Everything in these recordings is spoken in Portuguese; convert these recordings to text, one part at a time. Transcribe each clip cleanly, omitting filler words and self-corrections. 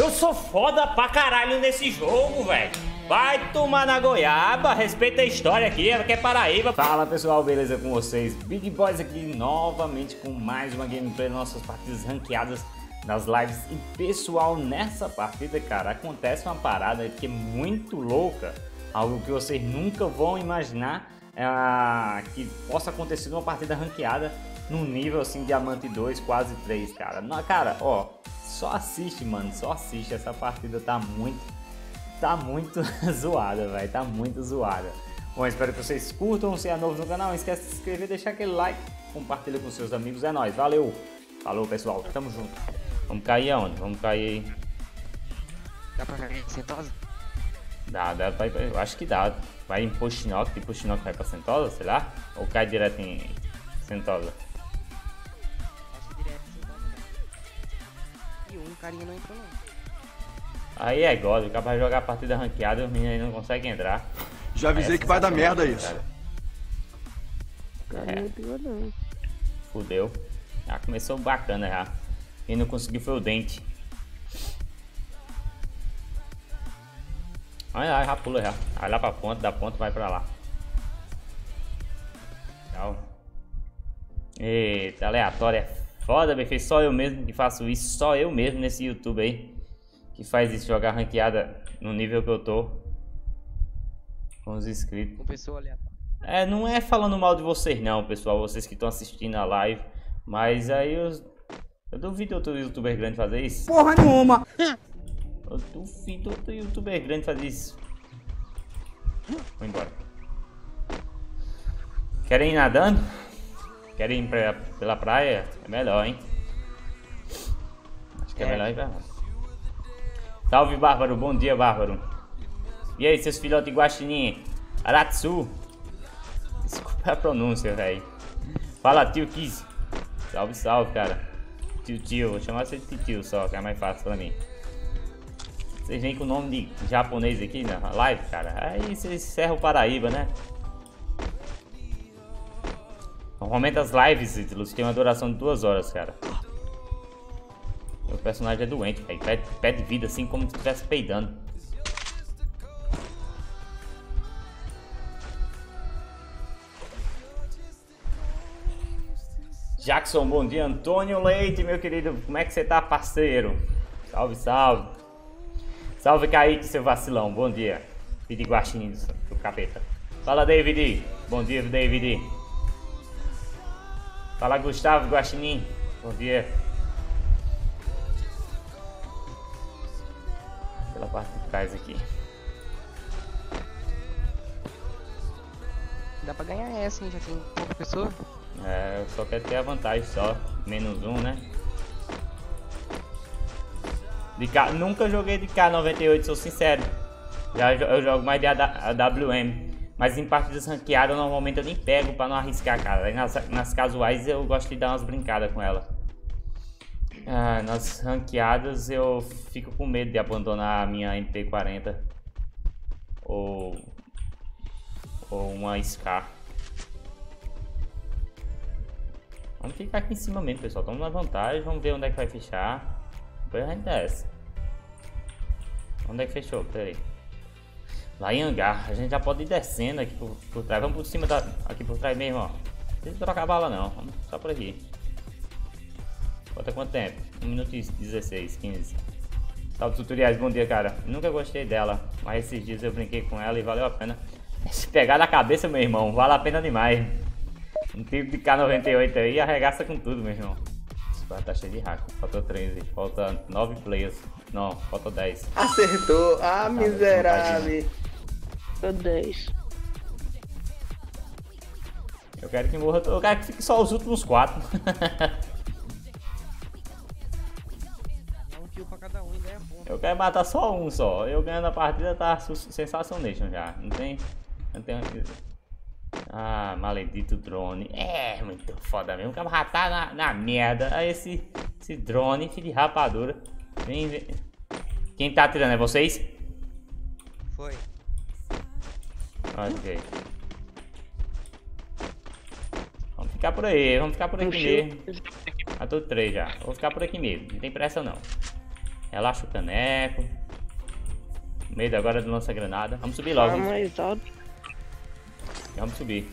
Eu sou foda pra caralho nesse jogo, velho. Vai tomar na goiaba, respeita a história aqui, que é Paraíba. Fala pessoal, beleza com vocês? Big Boys aqui novamente com mais uma gameplay das nossas partidas ranqueadas nas lives. E pessoal, nessa partida, cara, acontece uma parada que é muito louca. Algo que vocês nunca vão imaginar que possa acontecer numa partida ranqueada num nível assim, diamante 2, quase 3, cara. Não, cara, ó, só assiste, mano, só assiste. Essa partida tá muito zoada, velho, tá muito zoada. Bom, espero que vocês curtam. Se é novo no canal, não esquece de se inscrever, deixar aquele like, compartilha com seus amigos, é nóis, valeu! Falou, pessoal, tamo junto. Vamos cair aonde? Vamos cair aí. Dá pra cair em Sentosa? Dá, eu acho que dá. Vai em Postinoc, de Postinoc vai pra Sentosa, sei lá? Ou cai direto em Sentosa? Acho que direto em Sentosa, né? E um carinha não entrou, não. Aí é God, o cara vai jogar a partida ranqueada e os meninos aí não conseguem entrar. Já avisei que vai dar merda isso. Cara. Fudeu. Já começou bacana já. Quem não conseguiu foi o Dente. Olha lá, já pula já. Vai lá pra ponta, da ponta vai pra lá. Tchau. Eita, aleatório é foda, bem feito. Só eu mesmo que faço isso, só eu mesmo nesse YouTube aí. E faz isso, jogar ranqueada no nível que eu tô com os inscritos. Com pessoa aleatória. É, não é falando mal de vocês não, pessoal, vocês que estão assistindo a live, mas aí eu duvido outro youtuber grande fazer isso. Porra nenhuma! Eu duvido outro youtuber grande fazer isso. Vou embora. Querem ir nadando? Querem ir pela praia? É melhor, hein? Acho que é melhor ir pra lá. Salve, Bárbaro. Bom dia, Bárbaro. E aí, seus filhotes guaxinim? Aratsu. Desculpa a pronúncia, velho. Fala, tio Kiz. Salve, salve, cara. Tio. Vou chamar você de tio só, que é mais fácil pra mim. Vocês vêm com o nome de japonês aqui na live, cara. Aí vocês encerram o Paraíba, né? Normalmente as lives, Ídolos, tem uma duração de 2 horas, cara. O personagem é doente, véio. Pede vida assim como se estivesse peidando. Jackson, bom dia. Antônio Leite, meu querido, como é que você tá, parceiro? Salve, salve. Salve, Kaique, seu vacilão, bom dia. Vidi guaxinim do capeta. Fala, David. Bom dia, David. Fala, Gustavo Guaxinim, bom dia. Pela parte de trás aqui. Dá pra ganhar essa, hein? Já tem pouca pessoa. É, eu só quero ter a vantagem só. -1, né? De K... Nunca joguei de K98, sou sincero. Eu jogo mais de AWM. Mas em partidas ranqueadas normalmente eu nem pego pra não arriscar, cara. Aí nas casuais eu gosto de dar umas brincadas com ela. Ah, nas ranqueadas eu fico com medo de abandonar a minha MP40 ou uma SK. Vamos ficar aqui em cima mesmo, pessoal. Estamos na vantagem, vamos ver onde é que vai fechar. Depois a gente desce. Onde é que fechou? Peraí. Lá em Hangar, a gente já pode ir descendo aqui por trás. Vamos por cima aqui por trás mesmo, ó. Não precisa trocar bala não, vamos só por aqui. Falta quanto tempo? 1 minuto e 16, 15. Salve, tutoriais, bom dia, cara. Nunca gostei dela, mas esses dias eu brinquei com ela e valeu a pena. Se pegar na cabeça, meu irmão, vale a pena demais. Um tipo de K98 aí arregaça com tudo, meu irmão. Tá cheio de hack, faltou 13, falta 9 players. Não, falta 10. Acertou, ah, miserável. Falta 10. Eu quero que morra, eu quero que fique só os últimos 4. Eu quero matar só um só. Eu ganhando a partida tá sensacional já. Não tem o que dizer. Ah, maledito drone. É muito foda mesmo. O cara já tá na merda. Aí esse drone, filho de rapadura. Vem. Quem tá atirando é vocês? Foi. Ok. Vamos ficar por aí. Vamos ficar por aqui mesmo. Matou 3 já. Vou ficar por aqui mesmo. Não tem pressa não. Relaxa o caneco. No meio agora do lança-granada. Vamos subir logo. Mais alto. Vamos subir.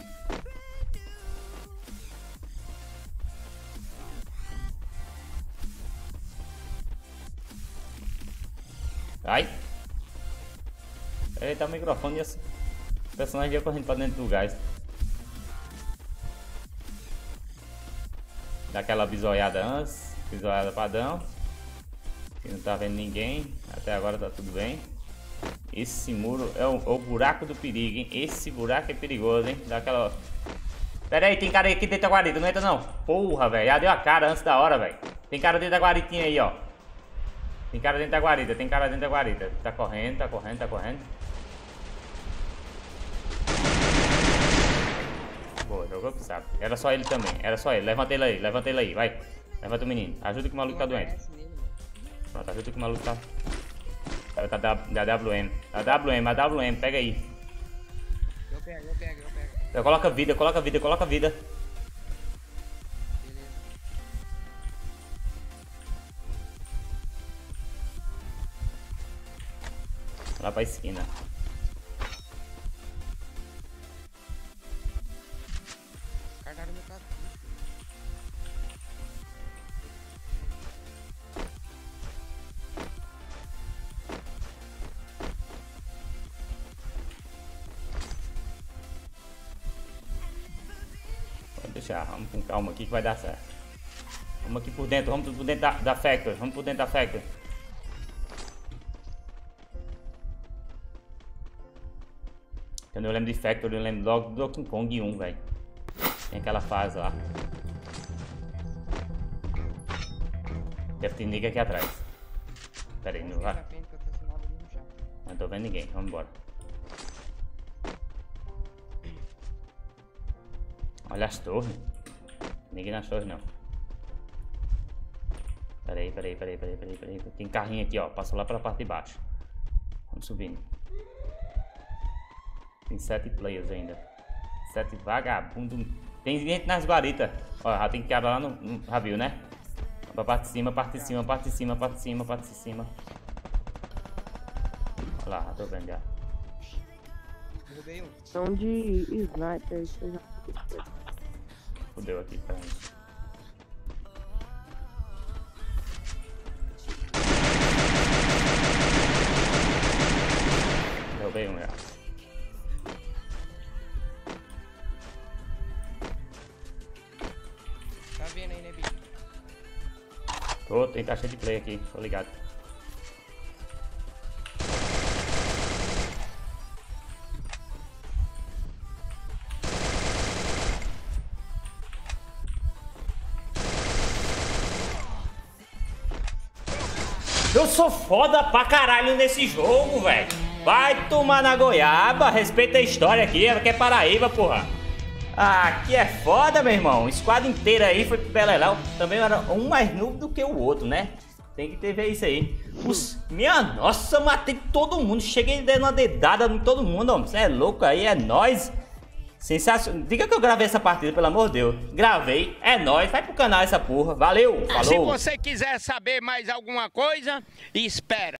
Ai. Eita, o microfone e o personagem ia correndo pra dentro do gás. Dá aquela bisoiada antes. Bisoiada padrão. Que não tá vendo ninguém. Até agora tá tudo bem. Esse muro é o buraco do perigo, hein? Esse buraco é perigoso, hein? Dá aquela... Pera aí, tem cara aqui dentro da guarita, não entra não. Porra, velho, já deu a cara antes da hora, velho. Tem cara dentro da guaritinha aí, ó. Tem cara dentro da guarita, tem cara dentro da guarita. Tá correndo, tá correndo, tá correndo. Boa, jogou pro saco. Era só ele também, era só ele. Levanta ele aí, vai. Levanta o menino, ajuda que o maluco tá doente. Pronto, ajuda que o maluco tá... Ela tá da WM, a WM, pega aí. Eu pego. Eu coloca vida. Beleza. Lá pra esquina. Cargaram meu carro. Vamos com calma aqui que vai dar certo. Vamos aqui por dentro, vamos por dentro da Factory. Vamos por dentro da Factory. Quando eu lembro de Factory, eu lembro logo do Donkey Kong 1, velho. Tem aquela fase lá. Deve ter ninguém aqui atrás. Pera aí, não vai. Não tô vendo ninguém, vamos embora. Olha as torres. Ninguém nas torres não. Peraí. Tem carrinho aqui, ó. Passou lá pra parte de baixo. Vamos subindo. Tem 7 players ainda. 7 vagabundo. Tem gente nas guaritas. Ó, já tem cara lá no... Já viu, né? Pra parte de cima. Olha lá, já tô vendo já. São de sniper. Fudeu aqui pra mim. Derrubei um já. Tá vendo aí, né, bicho? Tô, tem caixa de play aqui, tô ligado. Eu sou foda pra caralho nesse jogo, velho. Vai tomar na goiaba. Respeita a história aqui. Ela quer Paraíba, porra. Aqui é foda, meu irmão. Esquadra inteira aí foi pro Beleléu. Também era um mais noob do que o outro, né? Tem que ter ver isso aí. Minha nossa, matei todo mundo. Cheguei dando uma dedada em todo mundo, ó. Você é louco aí, é nóis. Sensacional. Diga que eu gravei essa partida, pelo amor de Deus. Gravei, é nóis, vai pro canal essa porra. Valeu, falou. Se você quiser saber mais alguma coisa, espera.